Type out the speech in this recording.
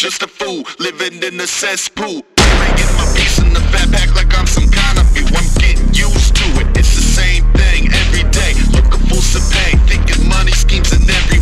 just a fool, living in a cesspool. I get my piece in the fat pack like I'm some kind of you. I'm getting used to it, it's the same thing every day. Looking for some pay, thinking money schemes and everything.